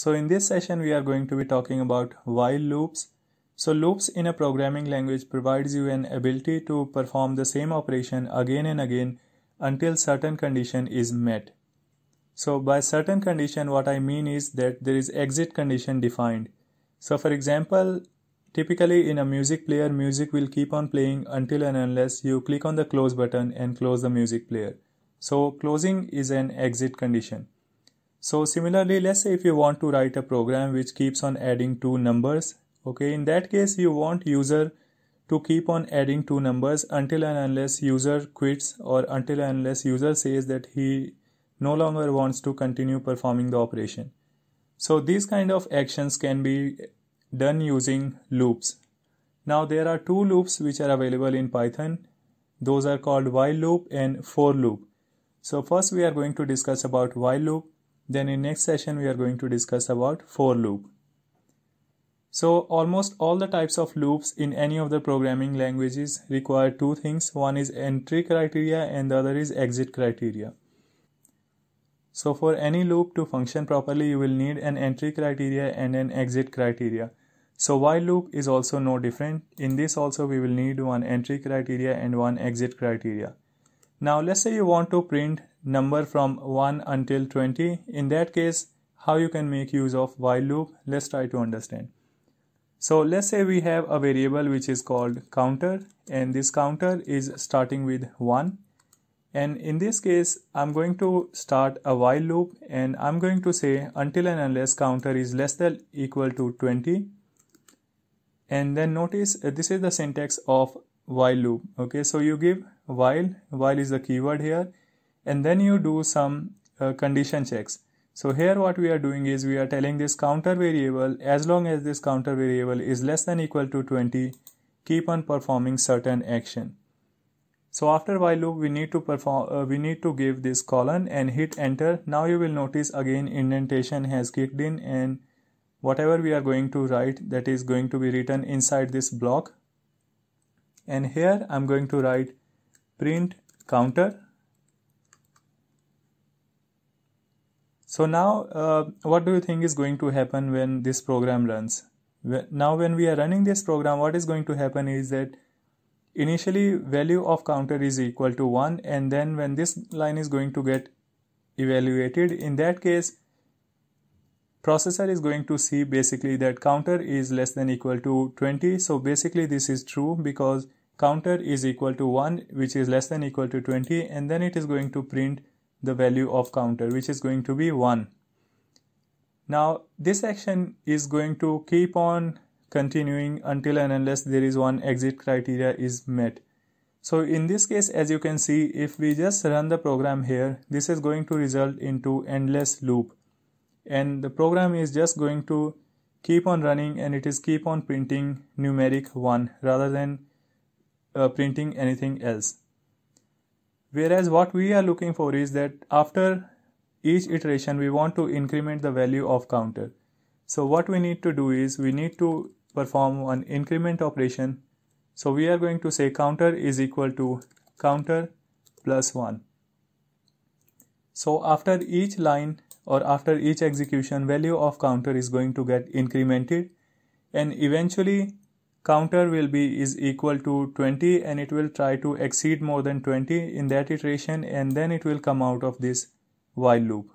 So in this session we are going to be talking about while loops. So loops in a programming language provides you an ability to perform the same operation again and again until certain condition is met. So by certain condition what I mean is that there is exit condition defined. So for example, typically in a music player, music will keep on playing until and unless you click on the close button and close the music player. So closing is an exit condition. So similarly, let's say if you want to write a program which keeps on adding two numbers, okay, in that case you want user to keep on adding two numbers until and unless user quits or until and unless user says that he no longer wants to continue performing the operation. So these kind of actions can be done using loops. Now there are two loops which are available in Python. Those are called while loop and for loop. So first we are going to discuss about while loop. Then in next session we are going to discuss about for loop. So almost all the types of loops in any of the programming languages require two things. One is entry criteria and the other is exit criteria. So for any loop to function properly, you will need an entry criteria and an exit criteria. So while loop is also no different. In this also we will need one entry criteria and one exit criteria. Now let's say you want to print number from 1 until 20. In that case, how you can make use of while loop? Let's try to understand. So let's say we have a variable which is called counter, and this counter is starting with 1. And in this case, I'm going to start a while loop and I'm going to say until and unless counter is less than equal to 20. And then notice this is the syntax of while loop. Okay, so you give while is the keyword here, and then you do some condition checks. So here what we are doing is we are telling this counter variable, as long as this counter variable is less than equal to 20, keep on performing certain action. So after while loop we need to give this colon and hit enter. Now you will notice again indentation has kicked in, and whatever we are going to write, that is going to be written inside this block. And here I'm going to write print counter. So now what do you think is going to happen when this program runs? Now when we are running this program, what is going to happen is that initially value of counter is equal to 1, and then when this line is going to get evaluated, in that case processor is going to see basically that counter is less than equal to 20. So basically this is true because counter is equal to 1, which is less than equal to 20, and then it is going to print the value of counter, which is going to be 1. Now this action is going to keep on continuing until and unless there is one exit criteria is met. So in this case, as you can see, if we just run the program here, this is going to result into endless loop, and the program is just going to keep on running, and it is keep on printing numeric 1 rather than printing anything else. Whereas what we are looking for is that after each iteration we want to increment the value of counter. So what we need to do is we need to perform an increment operation. So we are going to say counter is equal to counter plus 1. So after each line or after each execution, value of counter is going to get incremented, and eventually counter will be is equal to 20, and it will try to exceed more than 20 in that iteration, and then it will come out of this while loop.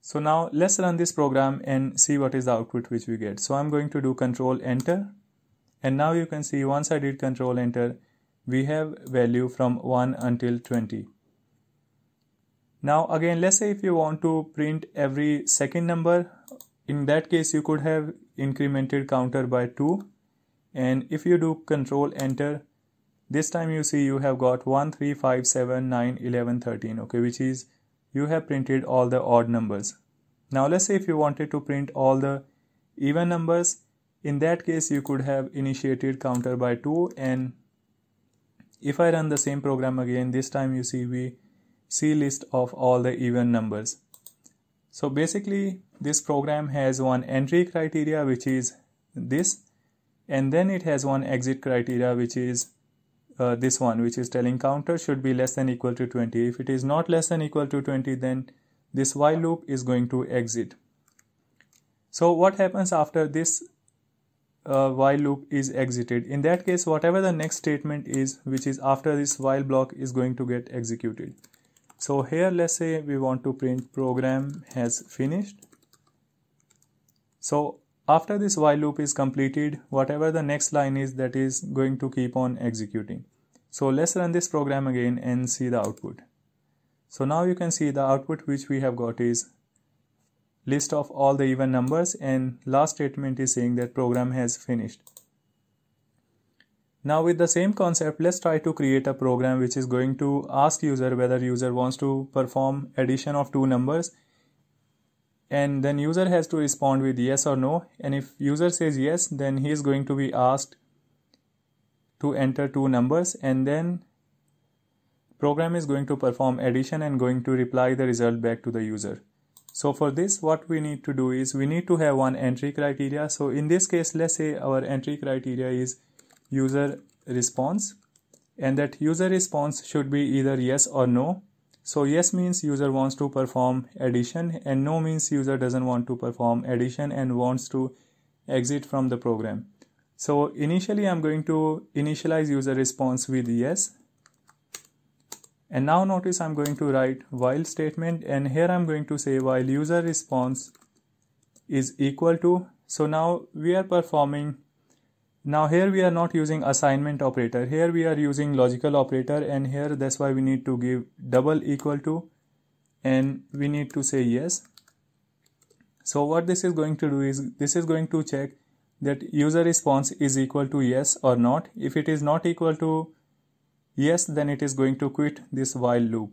So now let's run this program and see what is the output which we get. So I'm going to do control enter, and now you can see once I did control enter, we have value from 1 until 20. Now again, let's say if you want to print every second number, in that case you could have incremented counter by 2, and if you do control enter, this time you see you have got 1, 3, 5, 7, 9, 11, 13, okay, which is you have printed all the odd numbers. Now let's say if you wanted to print all the even numbers, in that case you could have initiated counter by 2, and if I run the same program again, this time you see we see list of all the even numbers. So basically this program has one entry criteria, which is this, and then it has one exit criteria, which is this one, which is telling counter should be less than equal to 20. If it is not less than equal to 20, then this while loop is going to exit. So what happens after this while loop is exited? In that case, whatever the next statement is, which is after this while block, is going to get executed. So here let's say we want to print program has finished. So after this while loop is completed, whatever the next line is, that is going to keep on executing. So let's run this program again and see the output. So now you can see the output which we have got is list of all the even numbers, and last statement is saying that program has finished. Now with the same concept, let's try to create a program which is going to ask user whether user wants to perform addition of two numbers, and then user has to respond with yes or no, and if user says yes, then he is going to be asked to enter two numbers, and then program is going to perform addition and going to reply the result back to the user. So for this, what we need to do is we need to have one entry criteria. So in this case, let's say our entry criteria is user response, and that user response should be either yes or no. So yes means user wants to perform addition, and no means user doesn't want to perform addition and wants to exit from the program. So initially I'm going to initialize user response with yes. And now notice I'm going to write while statement, and here I'm going to say while user response is equal to. So now we are performing, now here we are not using assignment operator, here we are using logical operator, and here that's why we need to give double equal to, and we need to say yes. So what this is going to do is this is going to check that user response is equal to yes or not. If it is not equal to yes, then it is going to quit this while loop.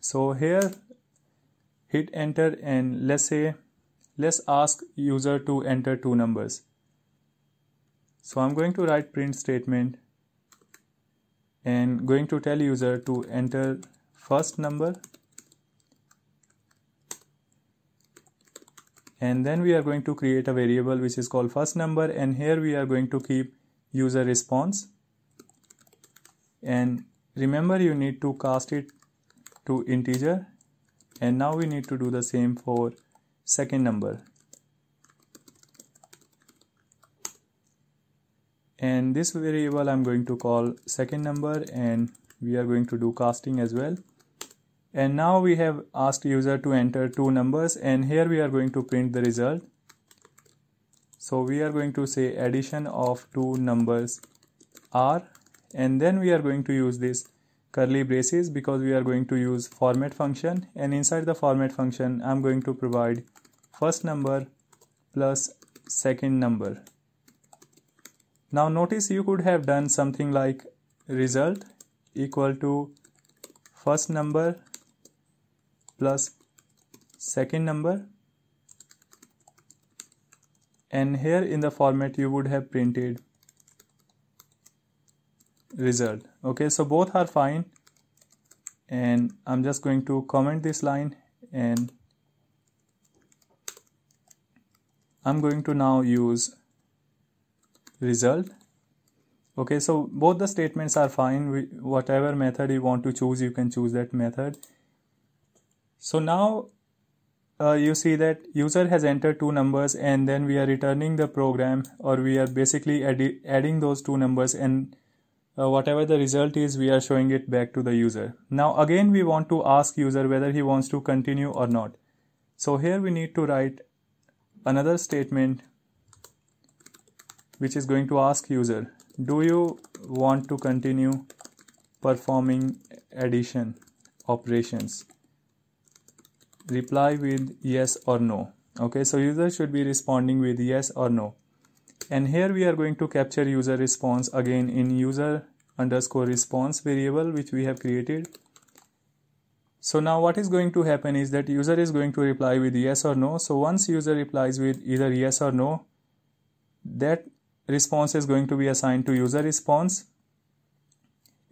So here hit enter, and let's ask user to enter two numbers. So I'm going to write print statement and going to tell user to enter first number, and then we are going to create a variable which is called first number, and here we are going to keep user response, and remember you need to cast it to integer, and now we need to do the same for second number. And this variable I'm going to call second number, and we are going to do casting as well. And now we have asked user to enter two numbers, and here we are going to print the result. So we are going to say addition of two numbers are, and then we are going to use this curly braces because we are going to use format function, and inside the format function I'm going to provide first number plus second number. Now notice you could have done something like result equal to first number plus second number, and here in the format you would have printed result. Okay, so both are fine, and I'm just going to comment this line, and I'm going to now use result. Okay, so both the statements are fine. Whatever method you want to choose, you can choose that method. So now you see that user has entered two numbers, and then we are returning the program, or we are basically adding those two numbers, and whatever the result is, we are showing it back to the user. Now again we want to ask user whether he wants to continue or not. So here we need to write another statement which is going to ask user, do you want to continue performing addition operations? Reply with yes or no. Okay, so user should be responding with yes or no. And here we are going to capture user response again in user underscore response variable which we have created. So now what is going to happen is that user is going to reply with yes or no. So once user replies with either yes or no, that response is going to be assigned to user response.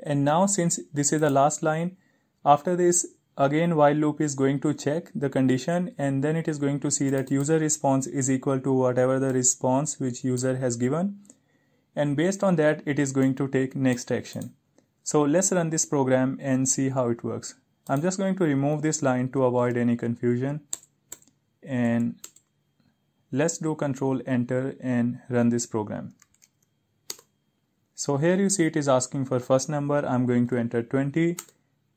And now since this is the last line, after this again while loop is going to check the condition, and then it is going to see that user response is equal to whatever the response which user has given, and based on that it is going to take next action. So let's run this program and see how it works. I'm just going to remove this line to avoid any confusion, and let's do Control-Enter and run this program. So here you see it is asking for first number. I'm going to enter 20,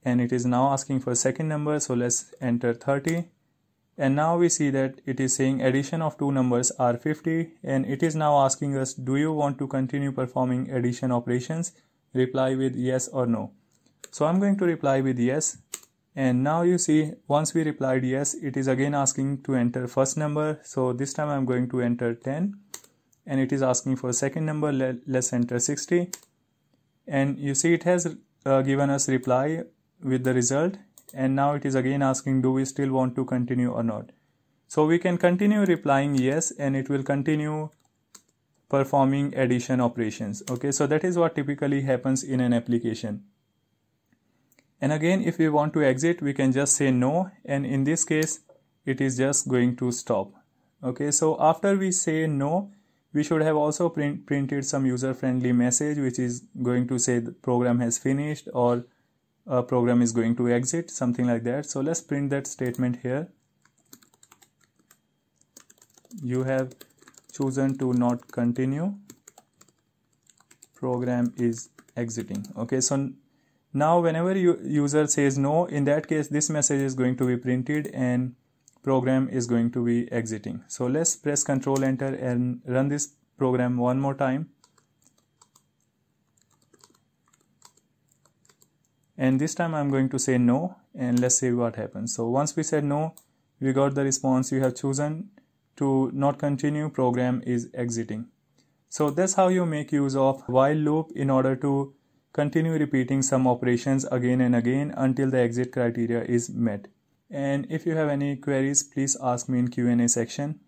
and it is now asking for second number, so let's enter 30. And now we see that it is saying addition of two numbers are 50, and it is now asking us, do you want to continue performing addition operations? Reply with yes or no. So I'm going to reply with yes, and now you see once we replied yes, it is again asking to enter first number. So this time I'm going to enter 10, and it is asking for second number. Let's enter 60, and you see it has given us reply with the result. And now it is again asking, do we still want to continue or not? So we can continue replying yes, and it will continue performing addition operations. Okay, so that is what typically happens in an application. And again, if we want to exit, we can just say no, and in this case it is just going to stop. Okay, so after we say no, we should have also printed some user-friendly message which is going to say the program has finished, or a program is going to exit, something like that. So let's print that statement here. You have chosen to not continue. Program is exiting. Okay, so now whenever user says no, in that case this message is going to be printed and program is going to be exiting. So let's press Control-Enter and run this program one more time. And this time I'm going to say no, and let's see what happens. So once we said no, we got the response, you have chosen to not continue, program is exiting. So that's how you make use of while loop in order to continue repeating some operations again and again until the exit criteria is met. And if you have any queries, please ask me in Q&A section.